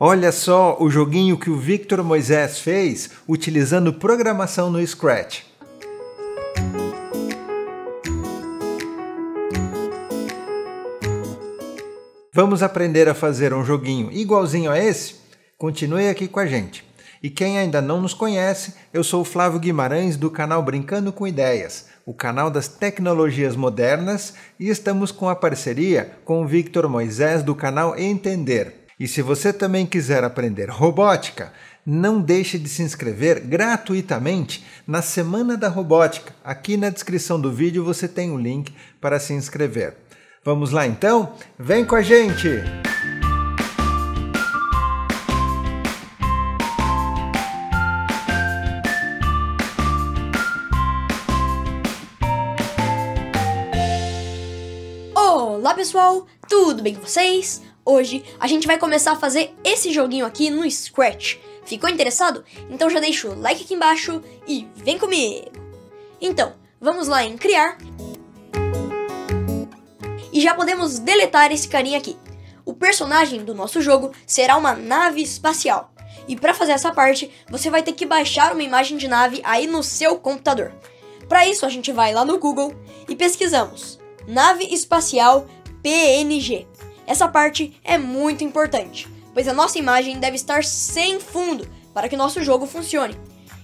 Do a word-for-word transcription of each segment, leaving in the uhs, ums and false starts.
Olha só o joguinho que o Victor Moisés fez utilizando programação no Scratch. Vamos aprender a fazer um joguinho igualzinho a esse? Continue aqui com a gente. E quem ainda não nos conhece, eu sou o Flávio Guimarães do canal Brincando com Ideias, o canal das tecnologias modernas, e estamos com a parceria com o Victor Moisés do canal Entender. E se você também quiser aprender robótica, não deixe de se inscrever gratuitamente na Semana da Robótica. Aqui na descrição do vídeo você tem o link para se inscrever. Vamos lá então? Vem com a gente! Olá pessoal, tudo bem com vocês? Hoje a gente vai começar a fazer esse joguinho aqui no Scratch. Ficou interessado? Então já deixa o like aqui embaixo e vem comigo! Então, vamos lá em criar. E já podemos deletar esse carinha aqui. O personagem do nosso jogo será uma nave espacial. E para fazer essa parte, você vai ter que baixar uma imagem de nave aí no seu computador. Para isso a gente vai lá no Google e pesquisamos nave espacial P N G. Essa parte é muito importante, pois a nossa imagem deve estar sem fundo para que nosso jogo funcione.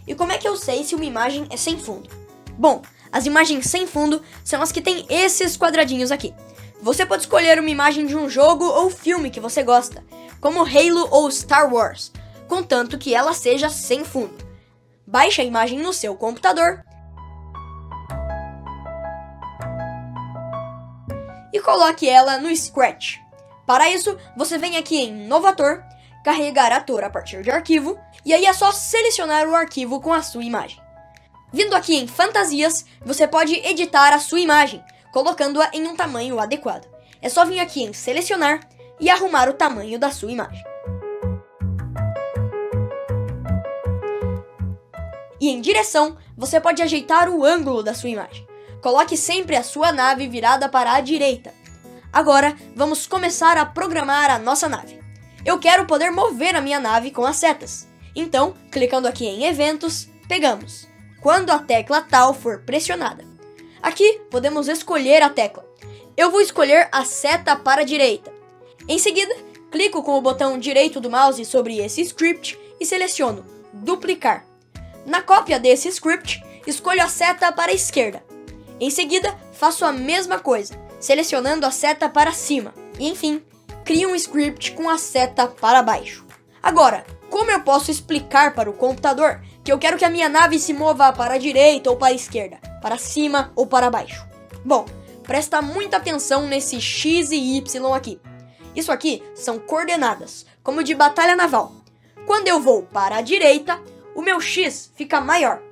E como é que eu sei se uma imagem é sem fundo? Bom, as imagens sem fundo são as que têm esses quadradinhos aqui. Você pode escolher uma imagem de um jogo ou filme que você gosta, como Halo ou Star Wars, contanto que ela seja sem fundo. Baixe a imagem no seu computador e coloque ela no Scratch. Para isso, você vem aqui em Novo Ator, carregar ator a partir de arquivo, e aí é só selecionar o arquivo com a sua imagem. Vindo aqui em Fantasias, você pode editar a sua imagem, colocando-a em um tamanho adequado. É só vir aqui em Selecionar e arrumar o tamanho da sua imagem. E em Direção, você pode ajeitar o ângulo da sua imagem. Coloque sempre a sua nave virada para a direita. Agora, vamos começar a programar a nossa nave. Eu quero poder mover a minha nave com as setas. Então, clicando aqui em Eventos, pegamos quando a tecla tal for pressionada. Aqui, podemos escolher a tecla. Eu vou escolher a seta para a direita. Em seguida, clico com o botão direito do mouse sobre esse script e seleciono Duplicar. Na cópia desse script, escolho a seta para a esquerda. Em seguida, faço a mesma coisa, selecionando a seta para cima, e enfim, crio um script com a seta para baixo. Agora, como eu posso explicar para o computador que eu quero que a minha nave se mova para a direita ou para a esquerda, para cima ou para baixo? Bom, presta muita atenção nesse X e Y aqui. Isso aqui são coordenadas, como de batalha naval. Quando eu vou para a direita, o meu X fica maior.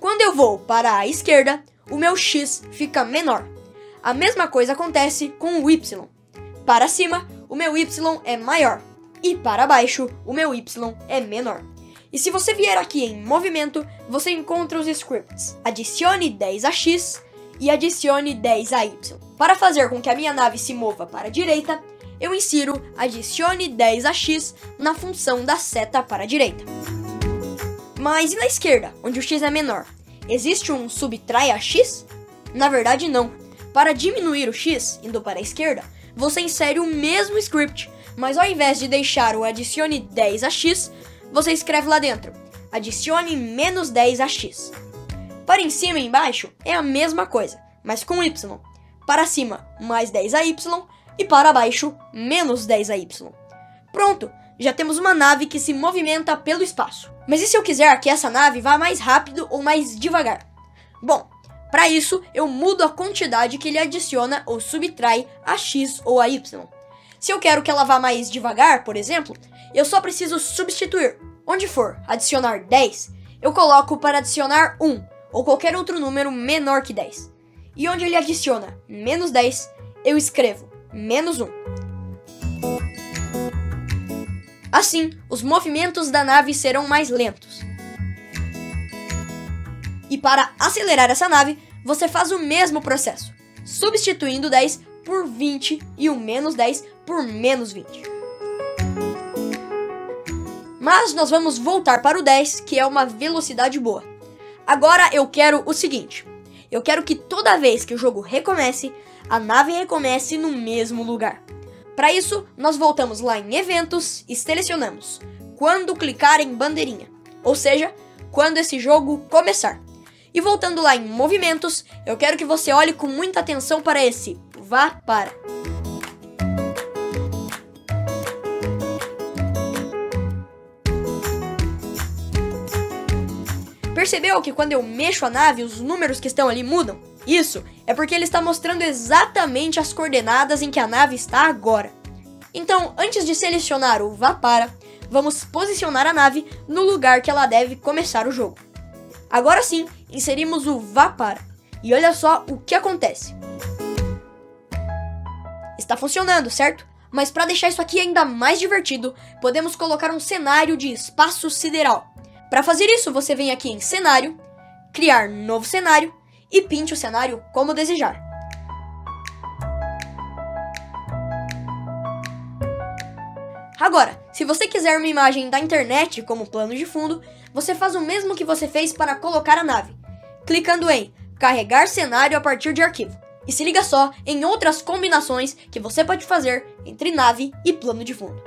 Quando eu vou para a esquerda, o meu X fica menor. A mesma coisa acontece com o Y. Para cima, o meu Y é maior. E para baixo, o meu Y é menor. E se você vier aqui em Movimento, você encontra os scripts. Adicione dez a X e adicione dez a Y. Para fazer com que a minha nave se mova para a direita, eu insiro adicione dez a X na função da seta para a direita. Mas e na esquerda, onde o X é menor? Existe um subtrai a X? Na verdade, não. Para diminuir o X, indo para a esquerda, você insere o mesmo script, mas ao invés de deixar o adicione dez a X, você escreve lá dentro, adicione menos dez a X. Para em cima e embaixo é a mesma coisa, mas com Y. Para cima, mais dez a Y, e para baixo, menos dez a Y. Pronto, já temos uma nave que se movimenta pelo espaço. Mas e se eu quiser que essa nave vá mais rápido ou mais devagar? Bom, para isso, eu mudo a quantidade que ele adiciona ou subtrai a X ou a Y. Se eu quero que ela vá mais devagar, por exemplo, eu só preciso substituir. Onde for adicionar dez, eu coloco para adicionar um, ou qualquer outro número menor que dez. E onde ele adiciona menos dez, eu escrevo menos um. Assim, os movimentos da nave serão mais lentos. E para acelerar essa nave, você faz o mesmo processo, substituindo dez por vinte e o menos dez por menos vinte. Mas nós vamos voltar para o dez, que é uma velocidade boa. Agora eu quero o seguinte. Eu quero que toda vez que o jogo recomece, a nave recomece no mesmo lugar. Para isso, nós voltamos lá em eventos e selecionamos quando clicar em bandeirinha, ou seja, quando esse jogo começar. E voltando lá em movimentos, eu quero que você olhe com muita atenção para esse vá para. Percebeu que quando eu mexo a nave, os números que estão ali mudam? Isso é porque ele está mostrando exatamente as coordenadas em que a nave está agora. Então, antes de selecionar o vá para, vamos posicionar a nave no lugar que ela deve começar o jogo. Agora sim, inserimos o vá para. E olha só o que acontece. Está funcionando, certo? Mas para deixar isso aqui ainda mais divertido, podemos colocar um cenário de espaço sideral. Para fazer isso, você vem aqui em cenário, criar novo cenário e pinte o cenário como desejar. Agora, se você quiser uma imagem da internet como plano de fundo, você faz o mesmo que você fez para colocar a nave, clicando em carregar cenário a partir de arquivo. E se liga só em outras combinações que você pode fazer entre nave e plano de fundo.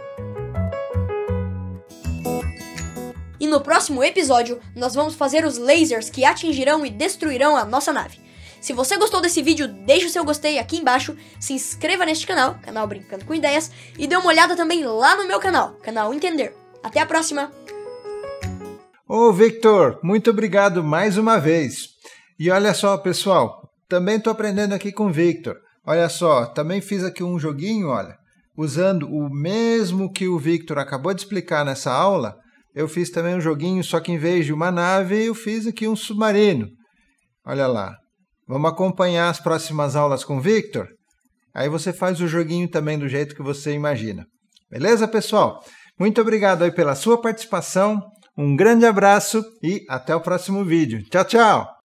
E no próximo episódio, nós vamos fazer os lasers que atingirão e destruirão a nossa nave. Se você gostou desse vídeo, deixe o seu gostei aqui embaixo, se inscreva neste canal, canal Brincando com Ideias, e dê uma olhada também lá no meu canal, canal Entender. Até a próxima! Ô Victor, muito obrigado mais uma vez. E olha só, pessoal, também estou aprendendo aqui com o Victor. Olha só, também fiz aqui um joguinho, olha, usando o mesmo que o Victor acabou de explicar nessa aula, eu fiz também um joguinho, só que em vez de uma nave, eu fiz aqui um submarino. Olha lá. Vamos acompanhar as próximas aulas com o Victor? Aí você faz o joguinho também do jeito que você imagina. Beleza, pessoal? Muito obrigado aí pela sua participação, um grande abraço e até o próximo vídeo. Tchau, tchau!